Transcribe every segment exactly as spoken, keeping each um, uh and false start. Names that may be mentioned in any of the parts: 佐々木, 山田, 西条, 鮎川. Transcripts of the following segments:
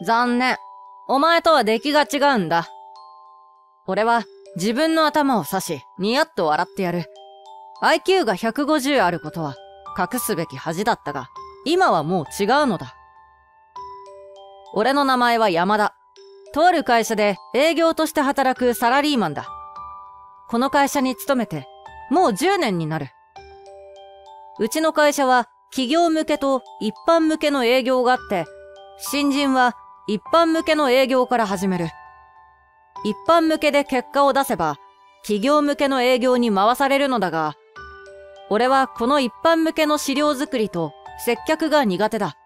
残念。お前とは出来が違うんだ。俺は自分の頭を刺し、ニヤッと笑ってやる。アイキュー がひゃくごじゅうあることは隠すべき恥だったが、今はもう違うのだ。俺の名前は山田。とある会社で営業として働くサラリーマンだ。この会社に勤めて、もうじゅうねんになる。うちの会社は企業向けと一般向けの営業があって、新人は一般向けの営業から始める。一般向けで結果を出せば、企業向けの営業に回されるのだが、俺はこの一般向けの資料作りと接客が苦手だ。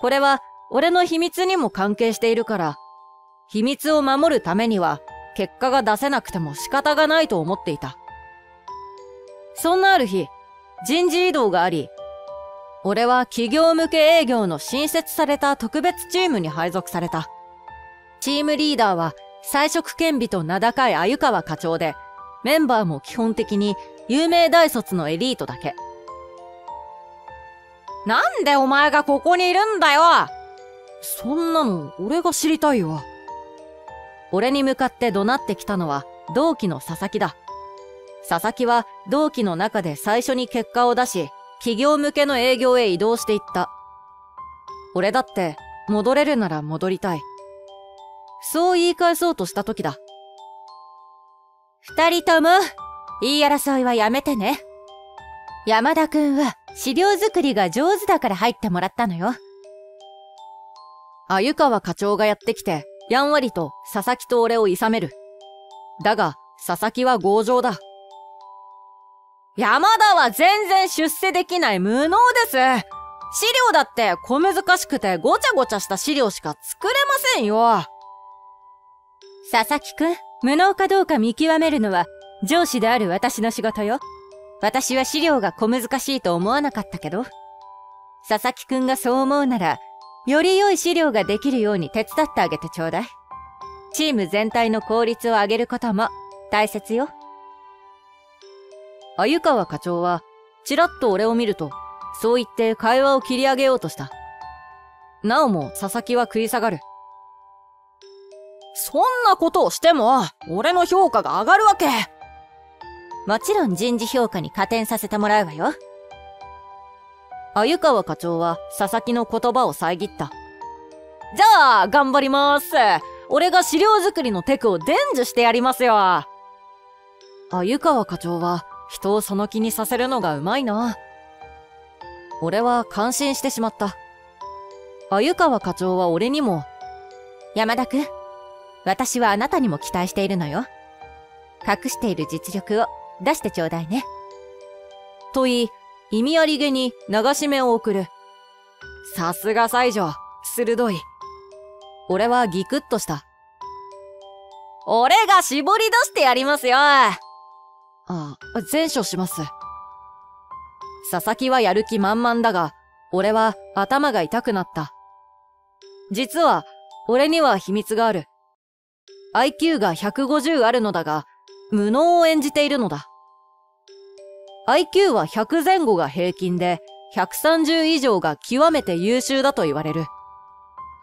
これは俺の秘密にも関係しているから、秘密を守るためには結果が出せなくても仕方がないと思っていた。そんなある日、人事異動があり、俺は企業向け営業の新設された特別チームに配属された。チームリーダーは才色兼備と名高い鮎川課長で、メンバーも基本的に有名大卒のエリートだけ。なんでお前がここにいるんだよ！そんなの俺が知りたいわ。俺に向かって怒鳴ってきたのは同期の佐々木だ。佐々木は同期の中で最初に結果を出し、企業向けの営業へ移動していった。俺だって戻れるなら戻りたい。そう言い返そうとした時だ。二人とも、言い争いはやめてね。山田くんは資料作りが上手だから入ってもらったのよ。鮎川課長がやってきて、やんわりと佐々木と俺をいさめる。だが、佐々木は強情だ。山田は全然出世できない無能です。資料だって小難しくてごちゃごちゃした資料しか作れませんよ。佐々木くん、無能かどうか見極めるのは上司である私の仕事よ。私は資料が小難しいと思わなかったけど。佐々木くんがそう思うなら、より良い資料ができるように手伝ってあげてちょうだい。チーム全体の効率を上げることも大切よ。鮎川課長は、ちらっと俺を見ると、そう言って会話を切り上げようとした。なおも佐々木は食い下がる。そんなことをしても、俺の評価が上がるわけ。もちろん人事評価に加点させてもらうわよ。鮎川課長は佐々木の言葉を遮った。じゃあ、頑張ります。俺が資料作りのテクを伝授してやりますよ。鮎川課長は人をその気にさせるのがうまいな。俺は感心してしまった。鮎川課長は俺にも、山田くん、私はあなたにも期待しているのよ。隠している実力を出してちょうだいね。と言い、意味ありげに流し目を送る。さすが西条、鋭い。俺はギクッとした。俺が絞り出してやりますよ。ああ、全勝します。佐々木はやる気満々だが、俺は頭が痛くなった。実は、俺には秘密がある。アイキュー がひゃくごじゅうあるのだが、無能を演じているのだ。アイキュー はひゃく前後が平均で、ひゃくさんじゅう以上が極めて優秀だと言われる。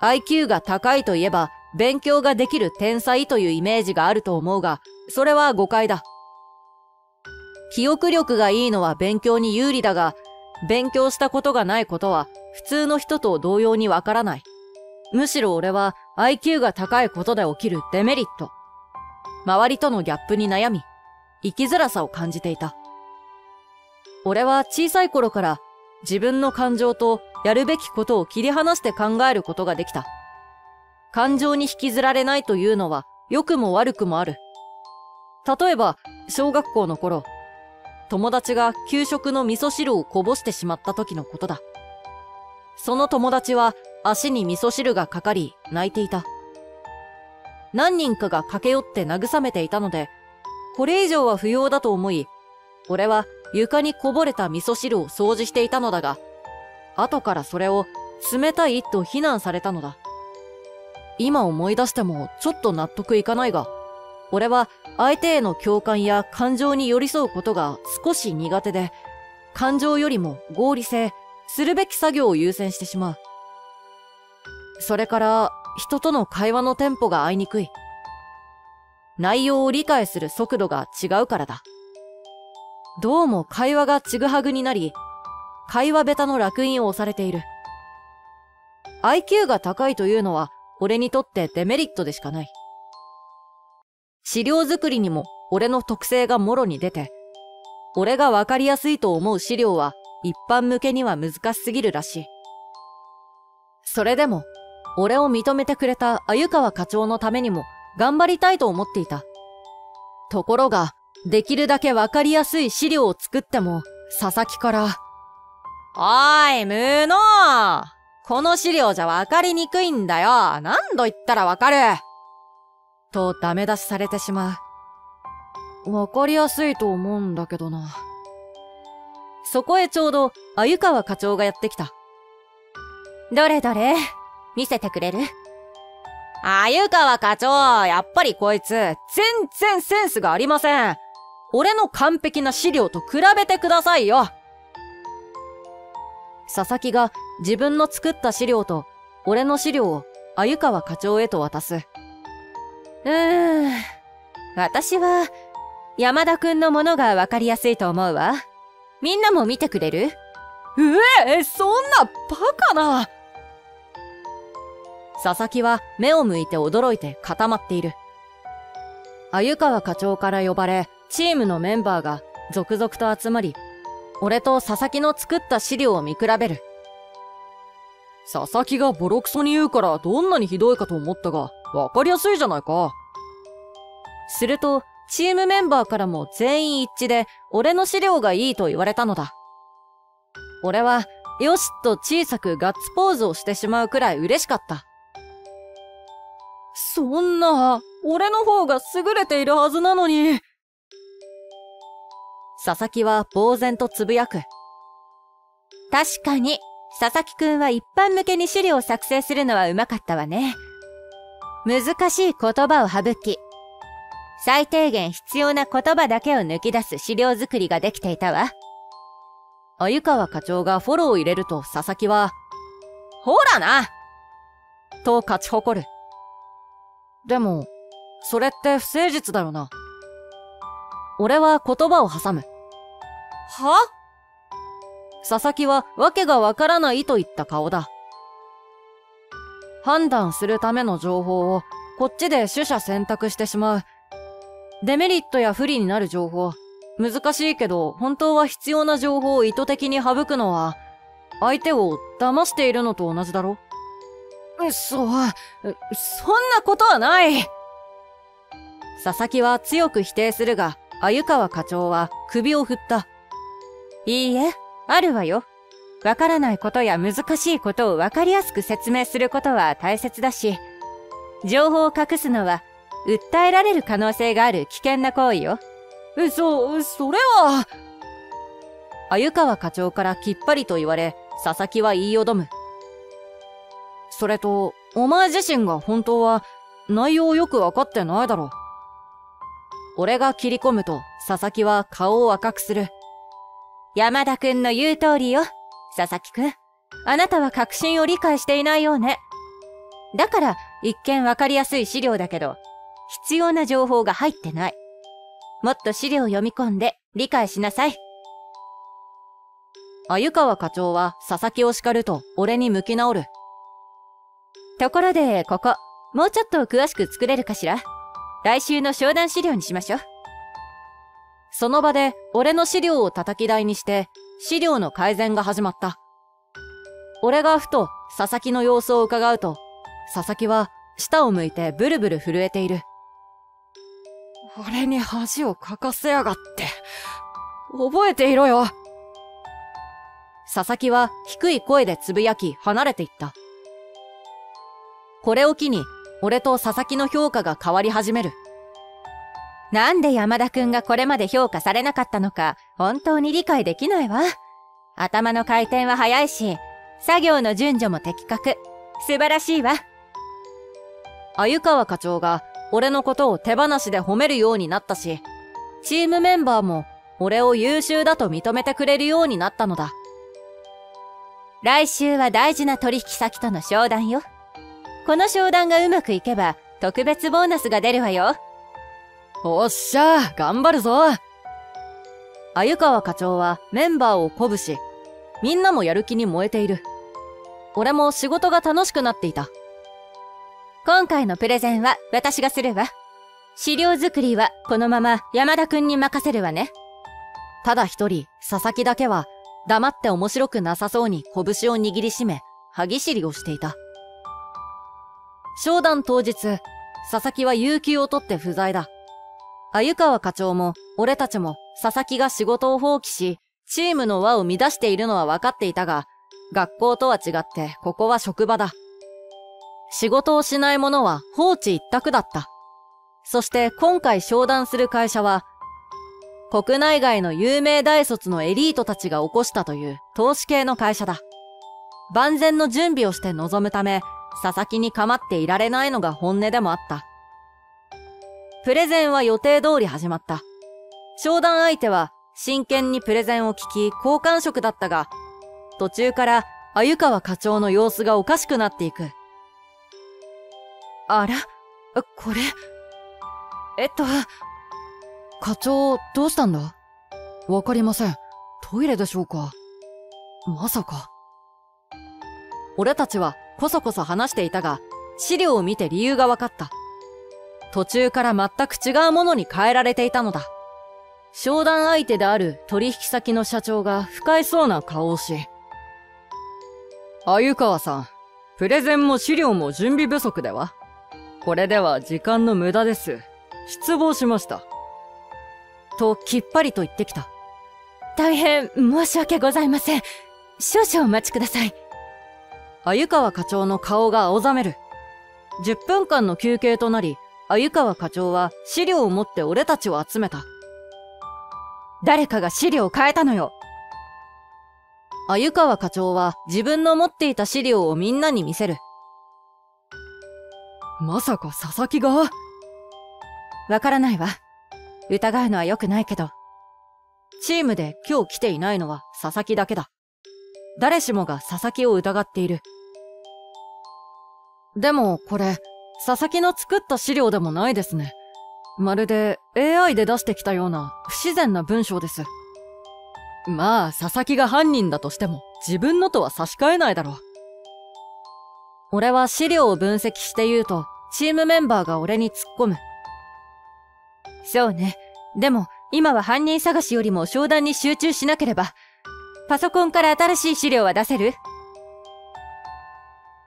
アイキュー が高いといえば、勉強ができる天才というイメージがあると思うが、それは誤解だ。記憶力がいいのは勉強に有利だが、勉強したことがないことは、普通の人と同様にわからない。むしろ俺は アイキュー が高いことで起きるデメリット。周りとのギャップに悩み、生きづらさを感じていた。俺は小さい頃から自分の感情とやるべきことを切り離して考えることができた。感情に引きずられないというのは良くも悪くもある。例えば、小学校の頃、友達が給食の味噌汁をこぼしてしまった時のことだ。その友達は足に味噌汁がかかり泣いていた。何人かが駆け寄って慰めていたので、これ以上は不要だと思い、俺は床にこぼれた味噌汁を掃除していたのだが、後からそれを冷たいと非難されたのだ。今思い出してもちょっと納得いかないが、俺は相手への共感や感情に寄り添うことが少し苦手で、感情よりも合理性、するべき作業を優先してしまう。それから人との会話のテンポが合いにくい。内容を理解する速度が違うからだ。どうも会話がちぐはぐになり、会話下手の烙印を押されている。アイキュー が高いというのは俺にとってデメリットでしかない。資料作りにも俺の特性がもろに出て、俺がわかりやすいと思う資料は一般向けには難しすぎるらしい。それでも、俺を認めてくれた鮎川課長のためにも頑張りたいと思っていた。ところが、できるだけわかりやすい資料を作っても、佐々木から、おーい、無能！この資料じゃわかりにくいんだよ！何度言ったらわかる！とダメ出しされてしまう。わかりやすいと思うんだけどな。そこへちょうど、鮎川課長がやってきた。どれどれ、見せてくれる？鮎川課長、やっぱりこいつ、全然センスがありません。俺の完璧な資料と比べてくださいよ。佐々木が自分の作った資料と、俺の資料を鮎川課長へと渡す。うーん、私は、山田くんのものがわかりやすいと思うわ。みんなも見てくれる？ええ、そんな、バカな。佐々木は目を向いて驚いて固まっている。鮎川課長から呼ばれ、チームのメンバーが続々と集まり、俺と佐々木の作った資料を見比べる。佐々木がボロクソに言うからどんなにひどいかと思ったが、わかりやすいじゃないか。すると、チームメンバーからも全員一致で俺の資料がいいと言われたのだ。俺は、よしっと小さくガッツポーズをしてしまうくらい嬉しかった。そんな、俺の方が優れているはずなのに。佐々木は呆然とつぶやく。確かに、佐々木くんは一般向けに資料を作成するのはうまかったわね。難しい言葉を省き、最低限必要な言葉だけを抜き出す資料作りができていたわ。鮎川課長がフォローを入れると佐々木は、ほらな！と勝ち誇る。でも、それって不誠実だよな。俺は言葉を挟む。は？佐々木はわけがわからないといった顔だ。判断するための情報をこっちで取捨選択してしまう。デメリットや不利になる情報、難しいけど本当は必要な情報を意図的に省くのは、相手を騙しているのと同じだろ？そう、そんなことはない。佐々木は強く否定するが、鮎川課長は首を振った。いいえ、あるわよ。わからないことや難しいことをわかりやすく説明することは大切だし、情報を隠すのは訴えられる可能性がある危険な行為よ。え、そ、それは。鮎川課長からきっぱりと言われ、佐々木は言いよどむ。それと、お前自身が本当は内容をよくわかってないだろう。俺が切り込むと、佐々木は顔を赤くする。山田くんの言う通りよ。佐々木くん。あなたは確信を理解していないようね。だから、一見わかりやすい資料だけど、必要な情報が入ってない。もっと資料を読み込んで理解しなさい。鮎川課長は佐々木を叱ると俺に向き直る。ところで、ここ、もうちょっと詳しく作れるかしら？来週の商談資料にしましょう。その場で、俺の資料を叩き台にして、資料の改善が始まった。俺がふと、佐々木の様子を伺うと、佐々木は、舌を向いてブルブル震えている。俺に恥をかかせやがって、覚えていろよ。佐々木は、低い声でつぶやき、離れていった。これを機に、俺と佐々木の評価が変わり始める。なんで山田くんがこれまで評価されなかったのか、本当に理解できないわ。頭の回転は早いし、作業の順序も的確。素晴らしいわ。鮎川課長が、俺のことを手放しで褒めるようになったし、チームメンバーも、俺を優秀だと認めてくれるようになったのだ。来週は大事な取引先との商談よ。この商談がうまくいけば特別ボーナスが出るわよ。おっしゃ、頑張るぞ。鮎川課長はメンバーを鼓舞し、みんなもやる気に燃えている。俺も仕事が楽しくなっていた。今回のプレゼンは私がするわ。資料作りはこのまま山田くんに任せるわね。ただ一人、佐々木だけは黙って面白くなさそうに拳を握りしめ、歯ぎしりをしていた。商談当日、佐々木は有給を取って不在だ。鮎川課長も俺たちも佐々木が仕事を放棄し、チームの輪を乱しているのは分かっていたが、学校とは違ってここは職場だ。仕事をしない者は放置一択だった。そして今回商談する会社は、国内外の有名大卒のエリートたちが起こしたという投資系の会社だ。万全の準備をして臨むため、佐々木に構っていられないのが本音でもあった。プレゼンは予定通り始まった。商談相手は真剣にプレゼンを聞き好感触だったが、途中から鮎川課長の様子がおかしくなっていく。あら、これ、えっと、課長、どうしたんだ？わかりません。トイレでしょうか？まさか。俺たちはこそこそ話していたが、資料を見て理由がわかった。途中から全く違うものに変えられていたのだ。商談相手である取引先の社長が不快そうな顔をし、鮎川さん、プレゼンも資料も準備不足では？これでは時間の無駄です。失望しました。ときっぱりと言ってきた。大変申し訳ございません。少々お待ちください。鮎川課長の顔が青ざめる。じゅっぷんかんの休憩となり、鮎川課長は資料を持って俺たちを集めた。誰かが資料を変えたのよ。鮎川課長は自分の持っていた資料をみんなに見せる。まさか佐々木が？わからないわ。疑うのは良くないけど。チームで今日来ていないのは佐々木だけだ。誰しもが佐々木を疑っている。でもこれ、佐々木の作った資料でもないですね。まるで エーアイ で出してきたような不自然な文章です。まあ、佐々木が犯人だとしても自分のとは差し替えないだろう。俺は資料を分析して言うと、チームメンバーが俺に突っ込む。そうね。でも、今は犯人探しよりも商談に集中しなければ。パソコンから新しい資料は出せる？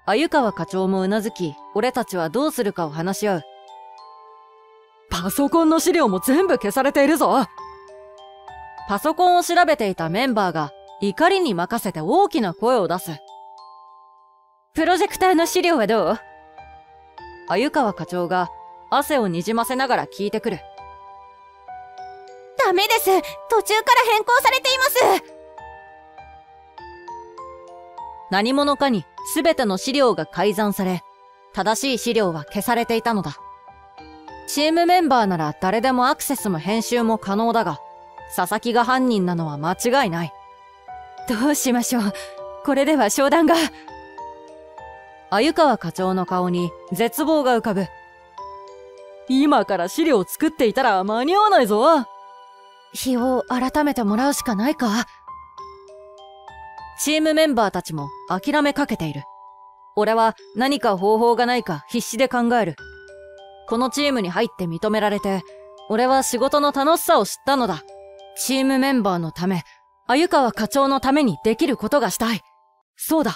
鮎川課長もうなずき、俺たちはどうするかを話し合う。パソコンの資料も全部消されているぞ。パソコンを調べていたメンバーが怒りに任せて大きな声を出す。プロジェクターの資料はどう？鮎川課長が汗をにじませながら聞いてくる。ダメです！途中から変更されています！何者かに全ての資料が改ざんされ、正しい資料は消されていたのだ。チームメンバーなら誰でもアクセスも編集も可能だが、佐々木が犯人なのは間違いない。どうしましょう。これでは商談が。鮎川課長の顔に絶望が浮かぶ。今から資料を作っていたら間に合わないぞ。日を改めてもらうしかないか。チームメンバーたちも諦めかけている。俺は何か方法がないか必死で考える。このチームに入って認められて、俺は仕事の楽しさを知ったのだ。チームメンバーのため、鮎川課長のためにできることがしたい。そうだ。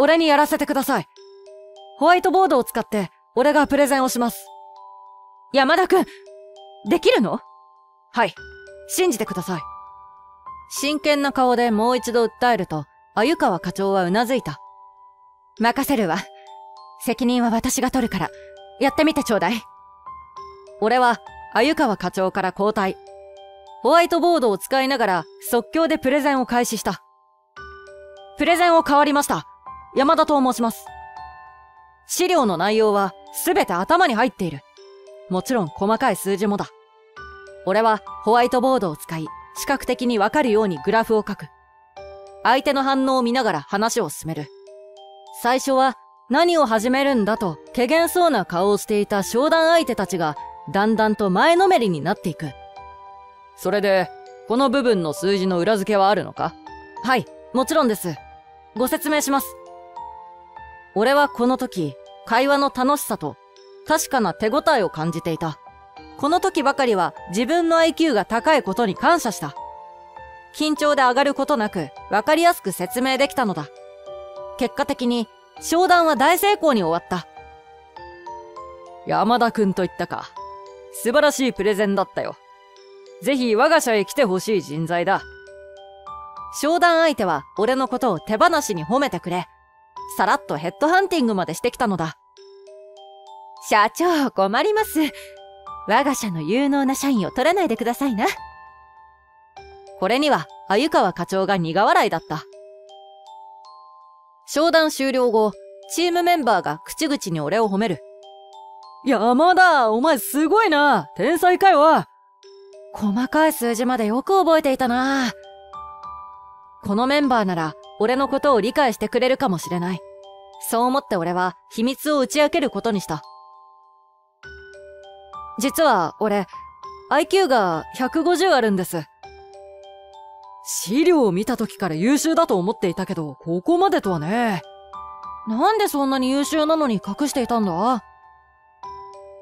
俺にやらせてください。ホワイトボードを使って俺がプレゼンをします。山田くん、できるの？はい、信じてください。真剣な顔でもう一度訴えると、鮎川課長はうなずいた。任せるわ。責任は私が取るから、やってみてちょうだい。俺は、鮎川課長から交代。ホワイトボードを使いながら、即興でプレゼンを開始した。プレゼンを変わりました。山田と申します。資料の内容は、すべて頭に入っている。もちろん細かい数字もだ。俺は、ホワイトボードを使い、視覚的にわかるようにグラフを書く。相手の反応を見ながら話を進める。最初は何を始めるんだと、怪訝そうな顔をしていた商談相手たちが、だんだんと前のめりになっていく。それで、この部分の数字の裏付けはあるのか？はい、もちろんです。ご説明します。俺はこの時、会話の楽しさと、確かな手応えを感じていた。この時ばかりは自分の アイキュー が高いことに感謝した。緊張で上がることなく、わかりやすく説明できたのだ。結果的に、商談は大成功に終わった。山田くんといったか。素晴らしいプレゼンだったよ。ぜひ我が社へ来てほしい人材だ。商談相手は俺のことを手放しに褒めてくれ。さらっとヘッドハンティングまでしてきたのだ。社長、困ります。我が社の有能な社員を取らないでくださいな。これには、鮎川課長が苦笑いだった。商談終了後、チームメンバーが口々に俺を褒める。山田、お前すごいな。天才かよ。細かい数字までよく覚えていたな。このメンバーなら、俺のことを理解してくれるかもしれない。そう思って俺は、秘密を打ち明けることにした。実は、俺、アイキュー がひゃくごじゅうあるんです。資料を見た時から優秀だと思っていたけど、ここまでとはね。なんでそんなに優秀なのに隠していたんだ？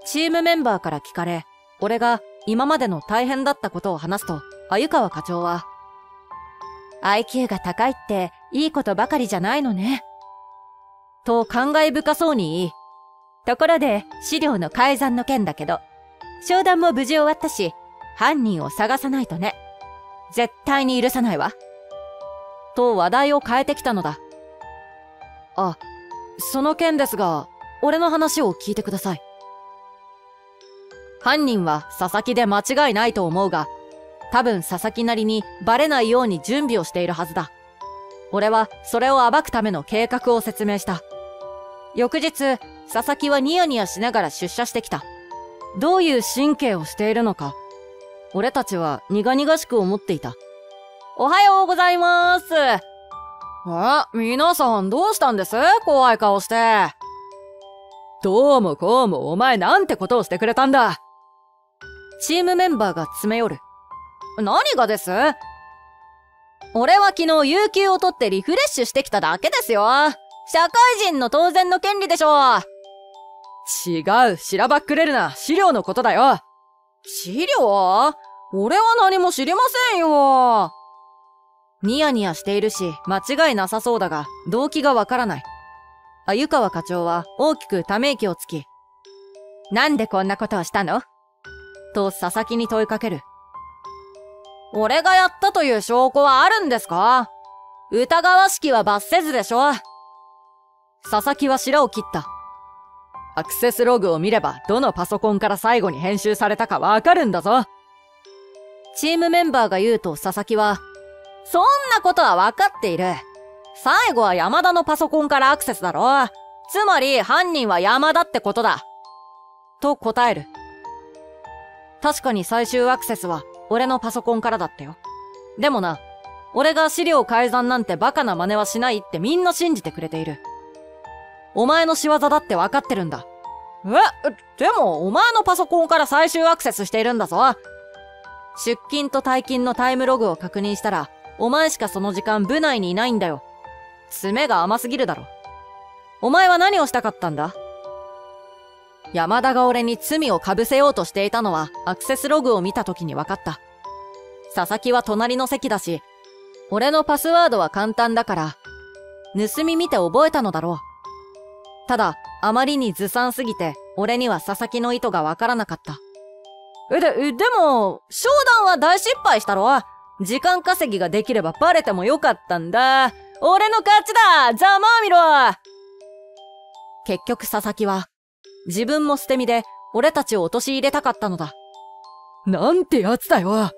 チームメンバーから聞かれ、俺が今までの大変だったことを話すと、鮎川課長は、アイキュー が高いっていいことばかりじゃないのね。と感慨深そうに言い、ところで資料の改ざんの件だけど、商談も無事終わったし、犯人を探さないとね。絶対に許さないわ。と話題を変えてきたのだ。あ、その件ですが、俺の話を聞いてください。犯人は佐々木で間違いないと思うが、多分佐々木なりにバレないように準備をしているはずだ。俺はそれを暴くための計画を説明した。翌日、佐々木はニヤニヤしながら出社してきた。どういう神経をしているのか、俺たちは苦々しく思っていた。おはようございまーす。あ、皆さんどうしたんです？怖い顔して。どうもこうもお前なんてことをしてくれたんだ。チームメンバーが詰め寄る。何がです？俺は昨日有給を取ってリフレッシュしてきただけですよ。社会人の当然の権利でしょう。違う、しらばっくれるな、資料のことだよ。資料？俺は何も知りませんよ。ニヤニヤしているし、間違いなさそうだが、動機がわからない。鮎川課長は大きくため息をつき、なんでこんなことをしたの？と佐々木に問いかける。俺がやったという証拠はあるんですか？疑わしきは罰せずでしょ。佐々木は白を切った。アクセスログを見れば、どのパソコンから最後に編集されたかわかるんだぞ。チームメンバーが言うと佐々木は、そんなことはわかっている。最後は山田のパソコンからアクセスだろ。つまり犯人は山田ってことだ。と答える。確かに最終アクセスは俺のパソコンからだったよ。でもな、俺が資料改ざんなんてバカな真似はしないってみんな信じてくれている。お前の仕業だって分かってるんだ。え、でもお前のパソコンから最終アクセスしているんだぞ。出勤と退勤のタイムログを確認したら、お前しかその時間部内にいないんだよ。詰めが甘すぎるだろ。お前は何をしたかったんだ？山田が俺に罪を被せようとしていたのは、アクセスログを見た時に分かった。佐々木は隣の席だし、俺のパスワードは簡単だから、盗み見て覚えたのだろう。ただ、あまりにずさんすぎて、俺には佐々木の意図がわからなかった。え、で、でも、商談は大失敗したろ。時間稼ぎができればバレてもよかったんだ。俺の勝ちだ！ざまあみろ！結局佐々木は、自分も捨て身で、俺たちを陥れたかったのだ。なんてやつだよ。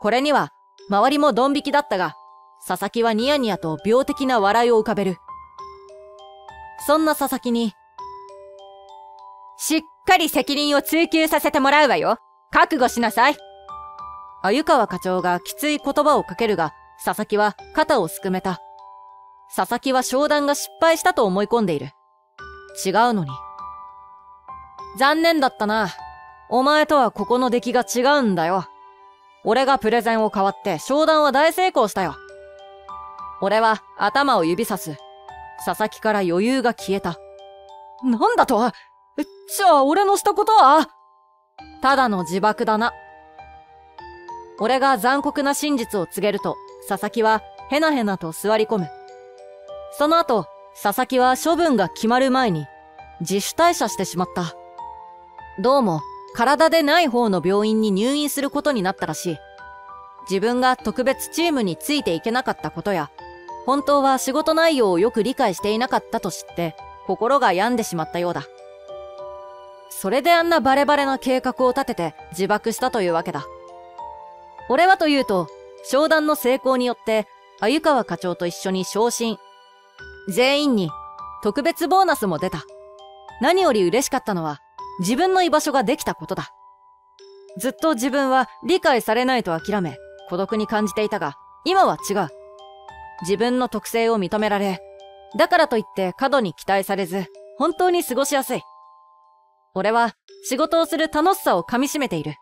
これには、周りもドン引きだったが、佐々木はニヤニヤと病的な笑いを浮かべる。そんな佐々木に、しっかり責任を追及させてもらうわよ。覚悟しなさい。鮎川課長がきつい言葉をかけるが、佐々木は肩をすくめた。佐々木は商談が失敗したと思い込んでいる。違うのに。残念だったな。お前とはここの出来が違うんだよ。俺がプレゼンを代わって商談は大成功したよ。俺は頭を指さす。佐々木から余裕が消えた。なんだとは？じゃあ俺のしたことは？ただの自爆だな。俺が残酷な真実を告げると、佐々木はヘナヘナと座り込む。その後、佐々木は処分が決まる前に自主退社してしまった。どうも体でない方の病院に入院することになったらしい。自分が特別チームについていけなかったことや、本当は仕事内容をよく理解していなかったと知って心が病んでしまったようだ。それであんなバレバレな計画を立てて自爆したというわけだ。俺はというと、商談の成功によって、鮎川課長と一緒に昇進。全員に特別ボーナスも出た。何より嬉しかったのは、自分の居場所ができたことだ。ずっと自分は理解されないと諦め、孤独に感じていたが、今は違う。自分の特性を認められ、だからといって過度に期待されず、本当に過ごしやすい。俺は仕事をする楽しさを噛み締めている。